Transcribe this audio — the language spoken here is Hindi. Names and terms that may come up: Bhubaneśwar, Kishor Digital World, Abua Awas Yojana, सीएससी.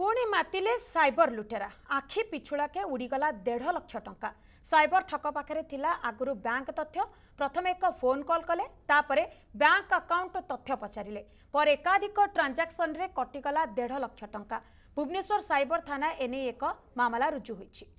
पुणी मातिले साइबर लुटेरा आखि पिछुड़ाके उड़ीगला 1.5 लाख टंका। साइबर ठक पाखे थिला आगुरु बैंक तथ्य। प्रथम एक फोन कॉल कले, तापरे बैंक अकाउंट तथ्य पचारे पर एकाधिक ट्रांजाक्शन रे कटिगला 1.5 लाख टंका। भुवनेश्वर साइबर थाना एने एक मामला रुजु होईछि।